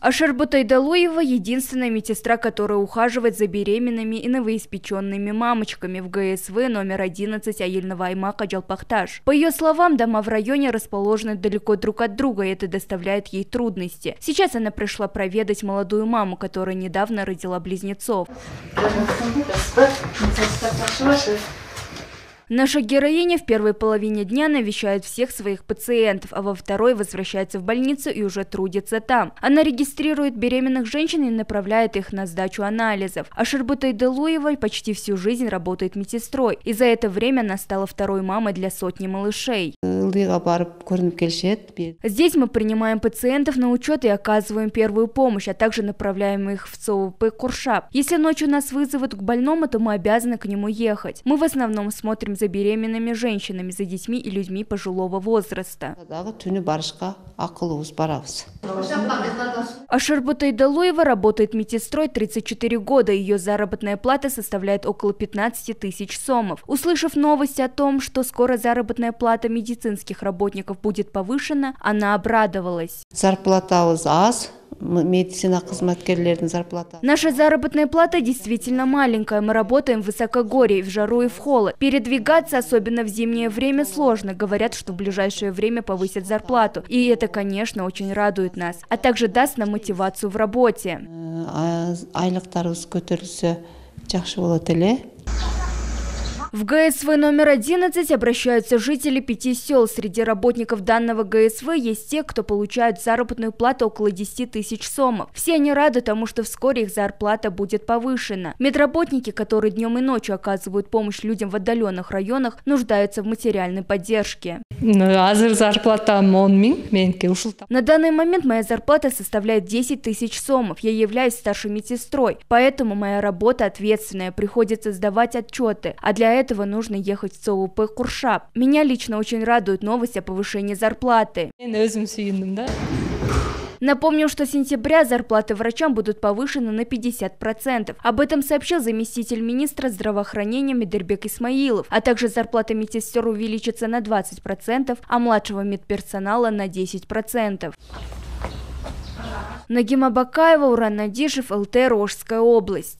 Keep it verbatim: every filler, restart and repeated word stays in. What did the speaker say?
Ашарбут Айдалуева – единственная медсестра, которая ухаживает за беременными и новоиспеченными мамочками в ГСВ номер одиннадцать Аильного Аймака Джалпахташ. По ее словам, дома в районе расположены далеко друг от друга, и это доставляет ей трудности. Сейчас она пришла проведать молодую маму, которая недавно родила близнецов. Наша героиня в первой половине дня навещает всех своих пациентов, а во второй возвращается в больницу и уже трудится там. Она регистрирует беременных женщин и направляет их на сдачу анализов. Ашарбут Айдалуева почти всю жизнь работает медсестрой, и за это время она стала второй мамой для сотни малышей. Здесь мы принимаем пациентов на учет и оказываем первую помощь, а также направляем их в ЦОУП Куршап. Если ночью нас вызовут к больному, то мы обязаны к нему ехать. Мы в основном смотрим за беременными женщинами, за детьми и людьми пожилого возраста. Ашарбут Айдалуева работает медсестрой тридцать четыре года. Ее заработная плата составляет около пятнадцати тысяч сомов. Услышав новость о том, что скоро заработная плата медицинских работников будет повышена, она обрадовалась. Наша заработная плата действительно маленькая. Мы работаем в высокогорье, в жару и в холод. Передвигаться, особенно в зимнее время, сложно. Говорят, что в ближайшее время повысят зарплату. И это, конечно, очень радует нас. А также даст нам мотивацию в работе. В ГСВ номер одиннадцать обращаются жители пяти сел. Среди работников данного ГСВ есть те, кто получают заработную плату около десяти тысяч сомов. Все они рады тому, что вскоре их зарплата будет повышена. Медработники, которые днем и ночью оказывают помощь людям в отдаленных районах, нуждаются в материальной поддержке. На данный момент моя зарплата составляет десять тысяч сомов. Я являюсь старшей медсестрой, поэтому моя работа ответственная. Приходится сдавать отчеты, а для этого Для этого нужно ехать в ЦОУП Куршап. Меня лично очень радует новость о повышении зарплаты. Напомню, что с сентября зарплаты врачам будут повышены на пятьдесят процентов. Об этом сообщил заместитель министра здравоохранения Медербек Исмаилов. А также зарплата медсестер увеличится на двадцать процентов, а младшего медперсонала на десять процентов. Нагима Бакаева, Уран Надежев, ЛТ, Рожская область.